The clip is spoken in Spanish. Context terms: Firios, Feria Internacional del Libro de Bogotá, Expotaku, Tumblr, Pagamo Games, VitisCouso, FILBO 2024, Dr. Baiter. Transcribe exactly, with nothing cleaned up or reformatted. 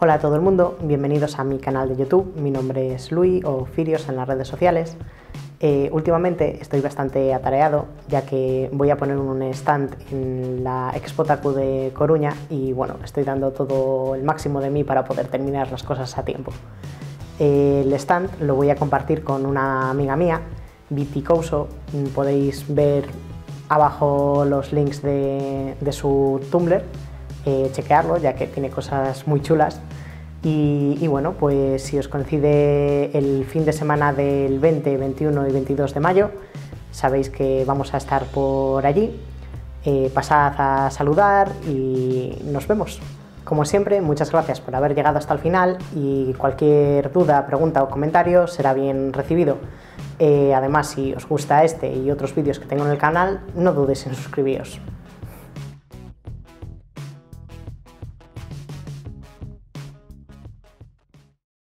Hola a todo el mundo, bienvenidos a mi canal de YouTube. Mi nombre es Luis o Firios en las redes sociales. Eh, últimamente estoy bastante atareado, ya que voy a poner un stand en la Expotaku de Coruña y bueno, estoy dando todo el máximo de mí para poder terminar las cosas a tiempo. Eh, el stand lo voy a compartir con una amiga mía, VitisCouso. Podéis ver abajo los links de, de su Tumblr, eh, chequearlo ya que tiene cosas muy chulas. Y, y bueno, pues si os coincide el fin de semana del veinte, veintiuno y veintidós de mayo, sabéis que vamos a estar por allí, eh, pasad a saludar y nos vemos. Como siempre, muchas gracias por haber llegado hasta el final y cualquier duda, pregunta o comentario será bien recibido. Eh, además, si os gusta este y otros vídeos que tengo en el canal, no dudéis en suscribiros.